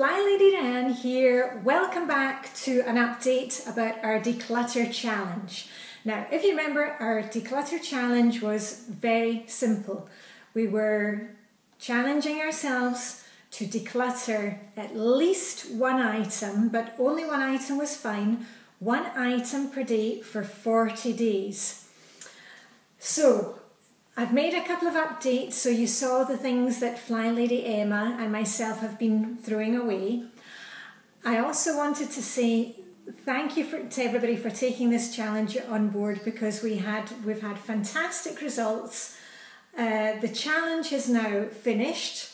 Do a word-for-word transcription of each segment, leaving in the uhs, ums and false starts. Fly Lady Ran here. Welcome back to an update about our declutter challenge. Now, if you remember, our declutter challenge was very simple. We were challenging ourselves to declutter at least one item, but only one item was fine, one item per day for forty days. So, I've made a couple of updates, so you saw the things that Fly Lady Emma and myself have been throwing away. I also wanted to say thank you for, to everybody for taking this challenge on board, because we had, we've had fantastic results. Uh, the challenge is now finished,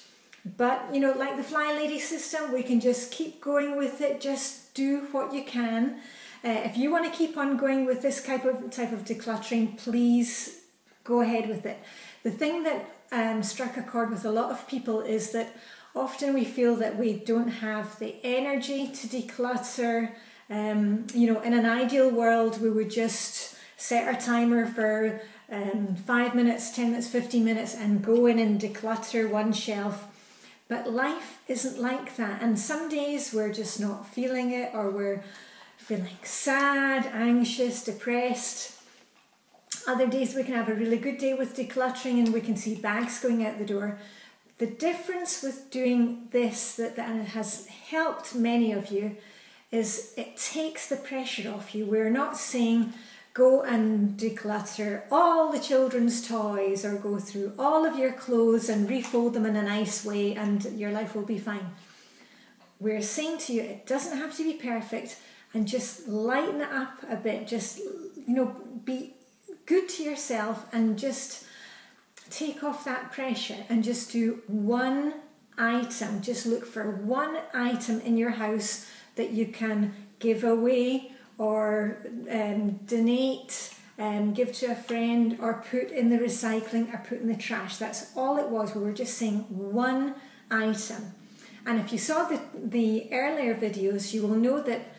but you know, like the Fly Lady system, we can just keep going with it, just do what you can. Uh, if you want to keep on going with this type of, type of decluttering, please go ahead with it. The thing that um, struck a chord with a lot of people is that often we feel that we don't have the energy to declutter. Um, you know, in an ideal world, we would just set our timer for um, five minutes, ten minutes, fifteen minutes, and go in and declutter one shelf. But life isn't like that. And some days we're just not feeling it, or we're feeling sad, anxious, depressed. Other days we can have a really good day with decluttering and we can see bags going out the door. The difference with doing this that, that has helped many of you is it takes the pressure off you. We're not saying go and declutter all the children's toys or go through all of your clothes and refold them in a nice way and your life will be fine. We're saying to you it doesn't have to be perfect, and just lighten it up a bit. Just, you know, be good to yourself and just take off that pressure and just do one item. Just look for one item in your house that you can give away or um, donate, um, give to a friend, or put in the recycling or put in the trash. That's all it was. We were just saying one item. And if you saw the, the earlier videos, you will know that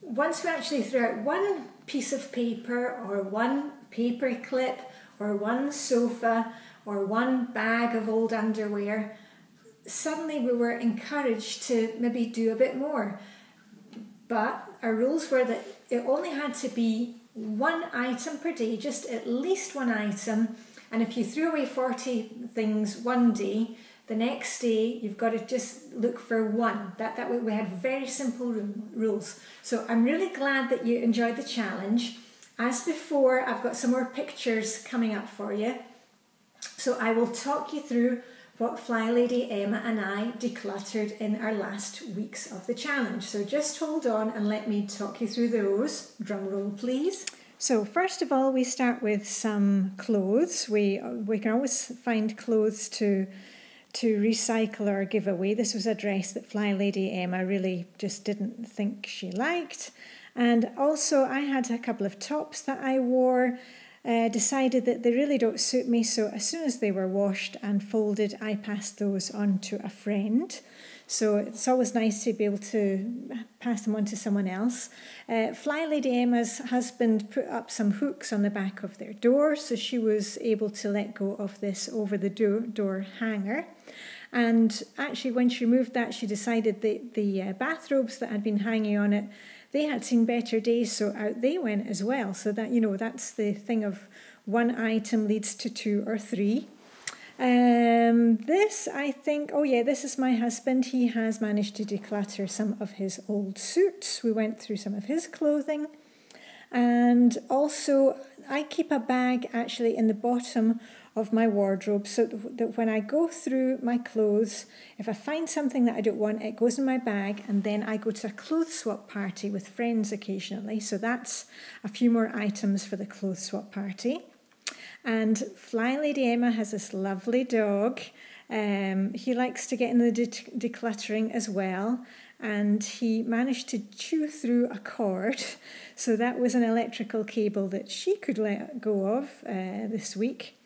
once we actually threw out one piece of paper or one paper clip or one sofa or one bag of old underwear, suddenly we were encouraged to maybe do a bit more. But our rules were that it only had to be one item per day, just at least one item. And if you threw away forty things one day, the next day you've got to just look for one. That, that way we had very simple rules. So I'm really glad that you enjoyed the challenge. As before, I've got some more pictures coming up for you. So I will talk you through what Fly Lady Emma and I decluttered in our last weeks of the challenge. So just hold on and let me talk you through those. Drum roll, please. So first of all, we start with some clothes. We, we can always find clothes to to recycle or give away. This was a dress that Fly Lady Emma really just didn't think she liked. And also I had a couple of tops that I wore, uh, decided that they really don't suit me, so as soon as they were washed and folded, I passed those on to a friend. So it's always nice to be able to pass them on to someone else. Uh, Fly Lady Emma's husband put up some hooks on the back of their door, so she was able to let go of this over the door, door hanger. And actually when she moved that, she decided that the uh, bathrobes that had been hanging on it, they had seen better days, so out they went as well. So that, you know, that's the thing of one item leads to two or three. Um, this, I think, oh yeah, this is my husband. He has managed to declutter some of his old suits. We went through some of his clothing. And also, I keep a bag actually in the bottom of my wardrobe, so that when I go through my clothes, if I find something that I don't want, it goes in my bag, and then I go to a clothes swap party with friends occasionally. So that's a few more items for the clothes swap party. And Fly Lady Emma has this lovely dog. Um, he likes to get in the de decluttering as well. And he managed to chew through a cord. So that was an electrical cable that she could let go of uh, this week.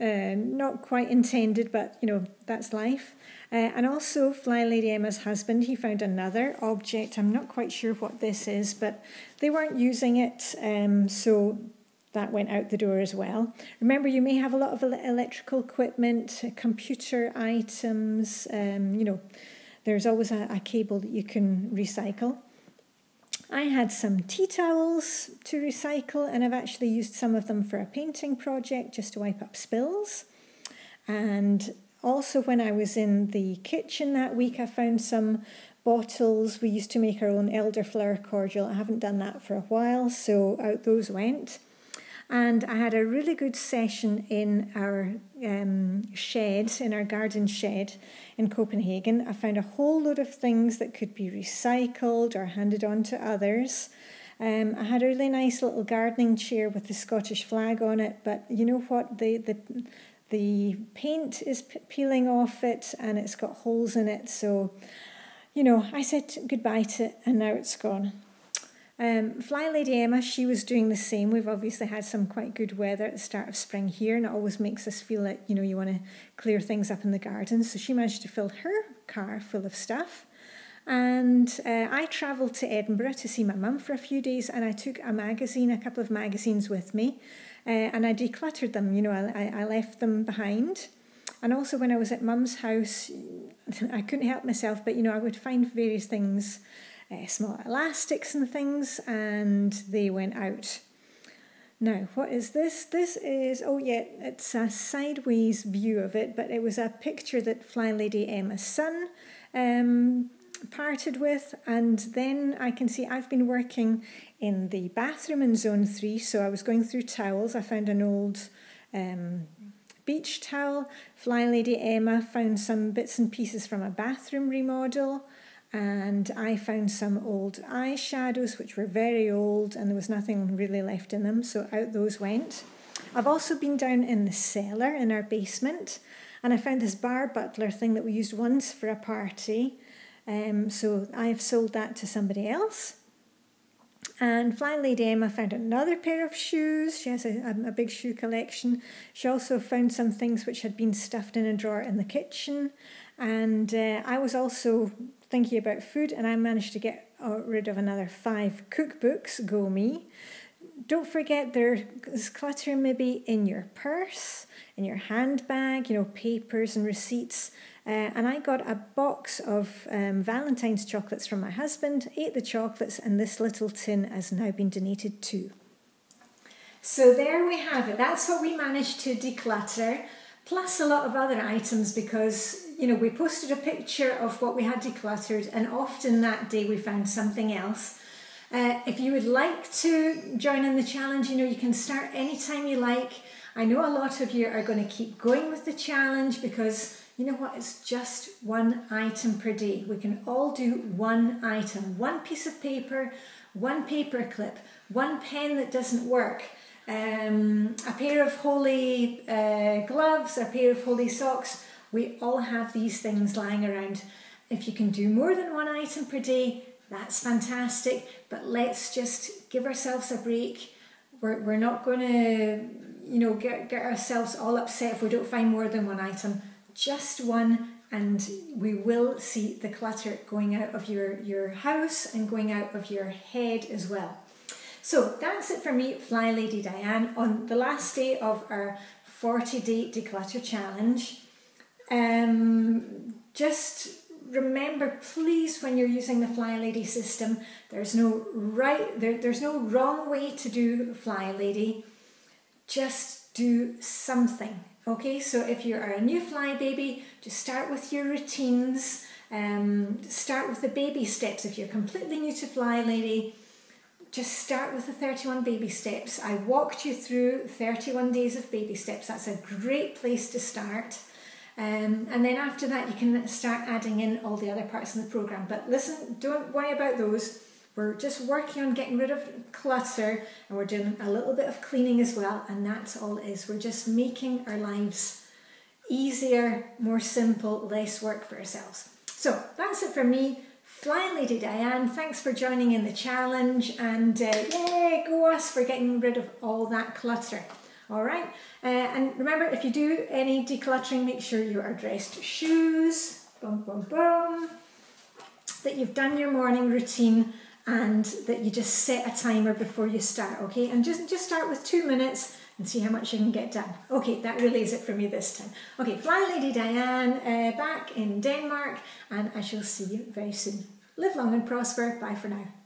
Uh, not quite intended, but you know, that's life. Uh, and also Fly Lady Emma's husband, he found another object. I'm not quite sure what this is, but they weren't using it. Um, so... That went out the door as well. Remember, you may have a lot of electrical equipment, computer items, um, you know, There's always a, a cable that you can recycle. I had some tea towels to recycle, and I've actually used some of them for a painting project just to wipe up spills. And also when I was in the kitchen that week, I found some bottles. We used to make our own elderflower cordial. I haven't done that for a while, so out those went. And I had a really good session in our um, shed, in our garden shed in Copenhagen. I found a whole load of things that could be recycled or handed on to others. Um, I had a really nice little gardening chair with the Scottish flag on it, but you know what? The, the, the paint is peeling off it and it's got holes in it. So, you know, I said goodbye to it and now it's gone. Um, Fly Lady Emma, she was doing the same. We've obviously had some quite good weather at the start of spring here, and it always makes us feel like, you know, you want to clear things up in the garden. So she managed to fill her car full of stuff. And uh, I travelled to Edinburgh to see my mum for a few days, and I took a magazine, a couple of magazines with me, uh, and I decluttered them. You know, I, I left them behind. And also when I was at mum's house, I couldn't help myself, but, you know, I would find various things, Uh, small elastics and things, and they went out. Now, what is this? This is, oh yeah, it's a sideways view of it, but it was a picture that Fly Lady Emma's son um, parted with, and then I can see I've been working in the bathroom in zone three, so I was going through towels. I found an old um, beach towel. Fly Lady Emma found some bits and pieces from a bathroom remodel. And I found some old eyeshadows, which were very old, and there was nothing really left in them, so out those went. I've also been down in the cellar in our basement, and I found this bar butler thing that we used once for a party, um, so I've sold that to somebody else. And Fly Lady Emma found another pair of shoes. She has a, a big shoe collection. She also found some things which had been stuffed in a drawer in the kitchen. And uh, I was also thinking about food, and I managed to get rid of another five cookbooks. Go me. Don't forget there's clutter maybe in your purse, in your handbag, you know, papers and receipts. Uh, and I got a box of um, Valentine's chocolates from my husband, ate the chocolates, and this little tin has now been donated too. So there we have it. That's what we managed to declutter, plus a lot of other items, because, you know, we posted a picture of what we had decluttered, and often that day we found something else. Uh, if you would like to join in the challenge, you know, you can start anytime you like. I know a lot of you are going to keep going with the challenge because, you know what, it's just one item per day. We can all do one item, one piece of paper, one paper clip, one pen that doesn't work, um, a pair of holy uh, gloves, a pair of holy socks. We all have these things lying around. If you can do more than one item per day, that's fantastic, but let's just give ourselves a break. We're, we're not going to, you know, get, get ourselves all upset if we don't find more than one item. Just one, and we will see the clutter going out of your, your house and going out of your head as well. So that's it for me, Fly Lady Diane, on the last day of our forty day declutter challenge. Um, just remember, please, when you're using the Fly Lady system, there's no right, there, there's no wrong way to do Fly Lady. Just do something. Okay, so if you are a new fly baby, just start with your routines. Um, start with the baby steps. If you're completely new to Fly Lady, just start with the thirty-one baby steps. I walked you through thirty-one days of baby steps. That's a great place to start. Um, and then after that, you can start adding in all the other parts in the program. But listen, don't worry about those. We're just working on getting rid of clutter, and we're doing a little bit of cleaning as well, and that's all it is. We're just making our lives easier, more simple, less work for ourselves. So that's it for me, Fly Lady Diane. Thanks for joining in the challenge, and uh, yay, go us for getting rid of all that clutter. All right, uh, and remember, if you do any decluttering, make sure you are dressed shoes, boom, boom, boom, that you've done your morning routine, and that you just set a timer before you start, okay? And just, just start with two minutes and see how much I can get done. Okay, that really is it for me this time. Okay, Fly Lady Diane uh, back in Denmark, and I shall see you very soon. Live long and prosper. Bye for now.